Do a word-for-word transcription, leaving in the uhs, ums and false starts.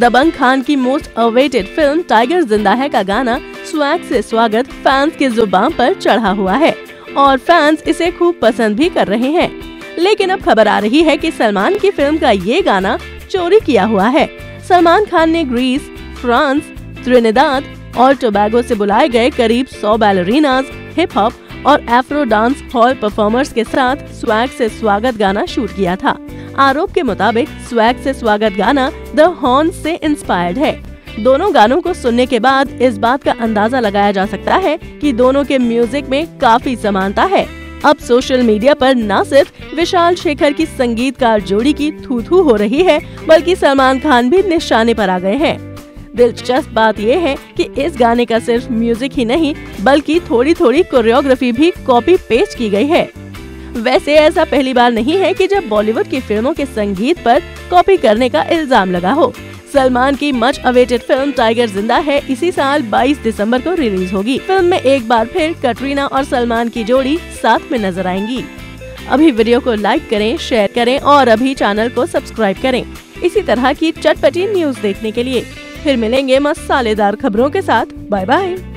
दबंग खान की most awaited film tiger जिंदा है का गाना स्वैग से स्वागत फैंस के जुबान पर चढ़ा हुआ है और फैंस इसे खूब पसंद भी कर रहे हैं। लेकिन अब खबर आ रही है कि सलमान की फिल्म का ये गाना चोरी किया हुआ है। सलमान खान ने ग्रीस, फ्रांस, त्रिनिदाद और टोबैगो से बुलाए गए करीब सौ बैलरीनाज, हिप हॉप और एफ्रो डांस हॉल परफॉर्मर्स के साथ स्वैग से स्वागत गाना शूट किया था। आरोप के मुताबिक स्वैग से स्वागत गाना द हॉर्न से इंस्पायर्ड है। दोनों गानों को सुनने के बाद इस बात का अंदाजा लगाया जा सकता है कि दोनों के म्यूजिक में काफी समानता है। अब सोशल मीडिया पर न सिर्फ विशाल शेखर की संगीतकार जोड़ी की थूथू हो रही है, बल्कि सलमान खान भी निशाने पर आ गए हैं। दिलचस्प बात यह है कि इस गाने का सिर्फ म्यूजिक ही नहीं बल्कि थोड़ी थोड़ी कोरियोग्राफी भी कॉपी पेस्ट की गई है। वैसे ऐसा पहली बार नहीं है कि जब बॉलीवुड की फिल्मों के संगीत पर कॉपी करने का इल्जाम लगा हो। सलमान की मच अवेटेड फिल्म टाइगर जिंदा है इसी साल बाईस दिसंबर को रिलीज होगी। फिल्म में एक बार फिर कटरीना और सलमान की जोड़ी साथ में नजर आएंगी। अभी वीडियो को लाइक करें, शेयर करें और अभी चैनल को सब्सक्राइब करें इसी तरह की चटपटी न्यूज देखने के लिए। फिर मिलेंगे मसालेदार खबरों के साथ। Bye bye.